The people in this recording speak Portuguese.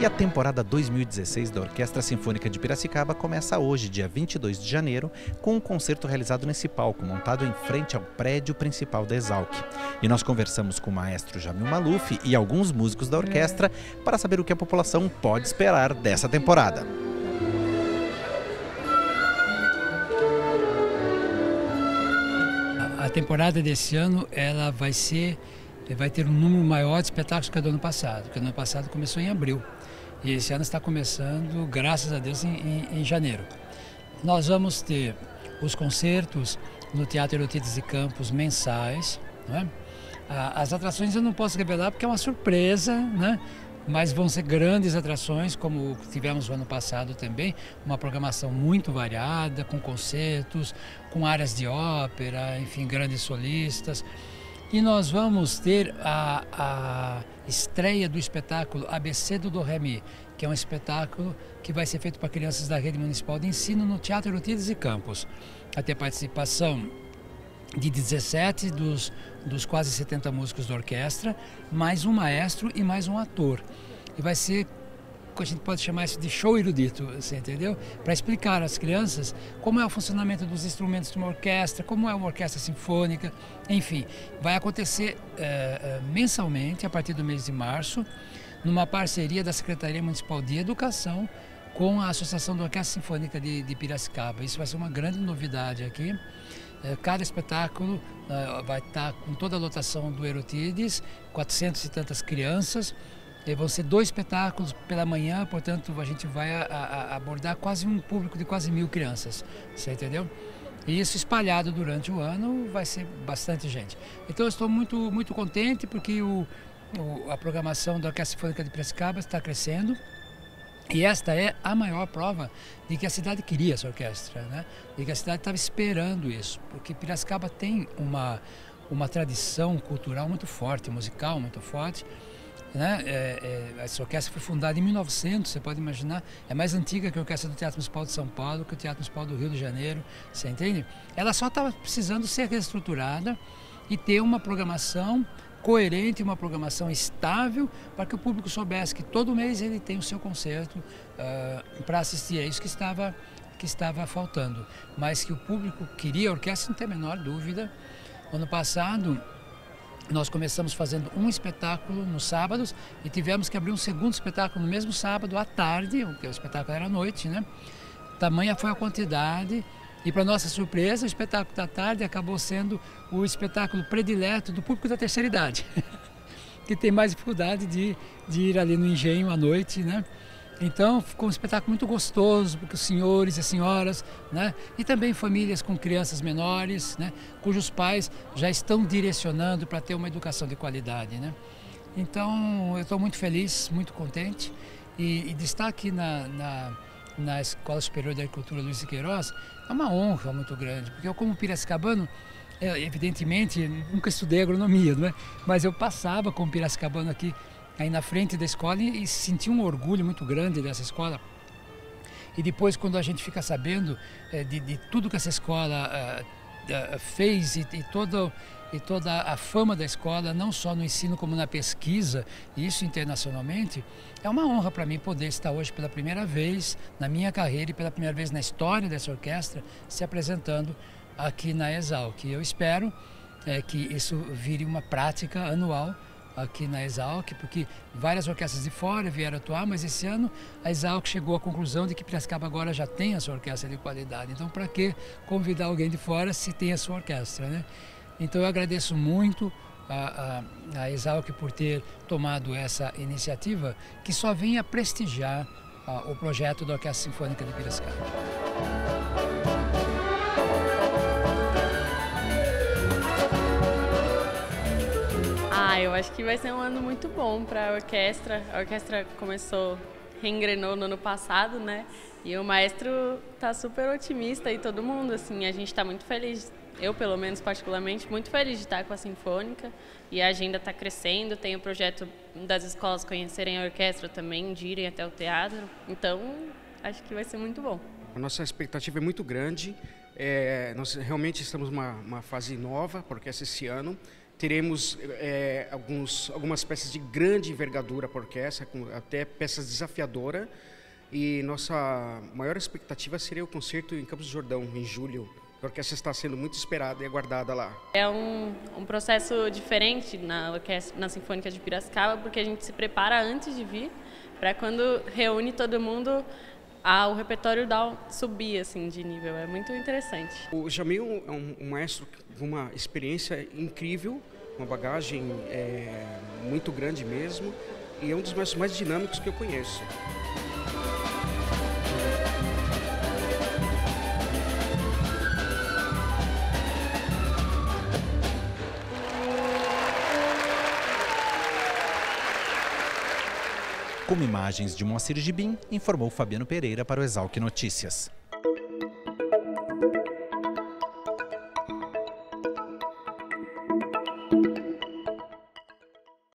E a temporada 2016 da Orquestra Sinfônica de Piracicaba começa hoje, dia 22 de janeiro, com um concerto realizado nesse palco, montado em frente ao prédio principal da Exalc. E nós conversamos com o maestro Jamil Maluf e alguns músicos da orquestra para saber o que a população pode esperar dessa temporada. A temporada desse ano ela vai ter um número maior de espetáculos que o do ano passado, porque o ano passado começou em abril. E esse ano está começando, graças a Deus, em janeiro. Nós vamos ter os concertos no Teatro Erotides de Campos mensais. Né? As atrações eu não posso revelar porque é uma surpresa, né? Mas vão ser grandes atrações, como tivemos o ano passado também, uma programação muito variada, com concertos, com áreas de ópera, enfim, grandes solistas. E nós vamos ter a estreia do espetáculo ABC do Dó Re Mi, que é um espetáculo que vai ser feito para crianças da Rede Municipal de Ensino no Teatro Erotides de Campos. Vai ter participação de 17 dos quase 70 músicos da orquestra, mais um maestro e mais um ator. E vai ser, a gente pode chamar isso de show erudito, você entendeu? Para explicar às crianças como é o funcionamento dos instrumentos de uma orquestra, como é uma orquestra sinfônica, enfim. Vai acontecer mensalmente, a partir do mês de março, numa parceria da Secretaria Municipal de Educação com a Associação da Orquestra Sinfônica de Piracicaba. Isso vai ser uma grande novidade aqui. Cada espetáculo vai estar com toda a lotação do Erotides, 400 e tantas crianças. Vão ser 2 espetáculos pela manhã, portanto a gente vai abordar quase um público de quase 1000 crianças, você entendeu? E isso espalhado durante o ano vai ser bastante gente. Então eu estou muito contente porque a programação da Orquestra Sinfônica de Piracicaba está crescendo. E esta é a maior prova de que a cidade queria essa orquestra, né? E que a cidade estava esperando isso, porque Piracicaba tem uma tradição cultural muito forte, musical muito forte. Né? Essa orquestra foi fundada em 1900, você pode imaginar, é mais antiga que a orquestra do Teatro Municipal de São Paulo, que o Teatro Municipal do Rio de Janeiro, você entende? Ela só estava precisando ser reestruturada e ter uma programação coerente, uma programação estável, para que o público soubesse que todo mês ele tem o seu concerto para assistir. É isso que estava faltando, mas que o público queria a orquestra, não tem a menor dúvida. Ano passado nós começamos fazendo um espetáculo nos sábados e tivemos que abrir um segundo espetáculo no mesmo sábado à tarde, porque o espetáculo era à noite, né? Tamanha foi a quantidade e, para nossa surpresa, o espetáculo da tarde acabou sendo o espetáculo predileto do público da terceira idade, que tem mais dificuldade de ir ali no engenho à noite, né? Então ficou um espetáculo muito gostoso, porque os senhores e as senhoras, né, e também famílias com crianças menores, né, cujos pais já estão direcionando para ter uma educação de qualidade, né. Então eu estou muito feliz, muito contente e destaque na Escola Superior de Agricultura Luiz de Queiroz é uma honra muito grande, porque eu, como piracicabano, evidentemente nunca estudei agronomia, não é? Mas eu passava como piracicabano aqui aí na frente da escola e senti um orgulho muito grande dessa escola. E depois, quando a gente fica sabendo de tudo que essa escola fez e toda a fama da escola, não só no ensino como na pesquisa, e isso internacionalmente, é uma honra para mim poder estar hoje pela primeira vez na minha carreira e pela primeira vez na história dessa orquestra se apresentando aqui na Exalc. Eu espero que isso vire uma prática anual aqui na Exalc, porque várias orquestras de fora vieram atuar, mas esse ano a Exalc chegou à conclusão de que Piracicaba agora já tem a sua orquestra de qualidade. Então, para que convidar alguém de fora se tem a sua orquestra, né? Então, eu agradeço muito a Exalc por ter tomado essa iniciativa, que só vem a prestigiar o projeto da Orquestra Sinfônica de Piracicaba. Eu acho que vai ser um ano muito bom para a orquestra. A orquestra reengrenou no ano passado, né? E o maestro tá super otimista e todo mundo, assim, a gente tá muito feliz eu, pelo menos, particularmente, muito feliz de estar com a Sinfônica. E a agenda está crescendo, tem o projeto das escolas conhecerem a orquestra também, de irem até o teatro. Então, acho que vai ser muito bom. A nossa expectativa é muito grande. Nós realmente estamos numa fase nova, porque esse ano teremos algumas peças de grande envergadura para a orquestra, até peças desafiadoras. E nossa maior expectativa seria o concerto em Campos do Jordão, em julho. A orquestra está sendo muito esperada e aguardada lá. É um processo diferente na Sinfônica de Piracicaba, porque a gente se prepara antes de vir, para quando reúne todo mundo, o repertório subir assim, de nível. É muito interessante. O Jamil é um maestro com uma experiência incrível, uma bagagem muito grande mesmo, e é um dos maestros mais dinâmicos que eu conheço. Com imagens de Moacir Gibin, informou Fabiano Pereira para o Exalc Notícias.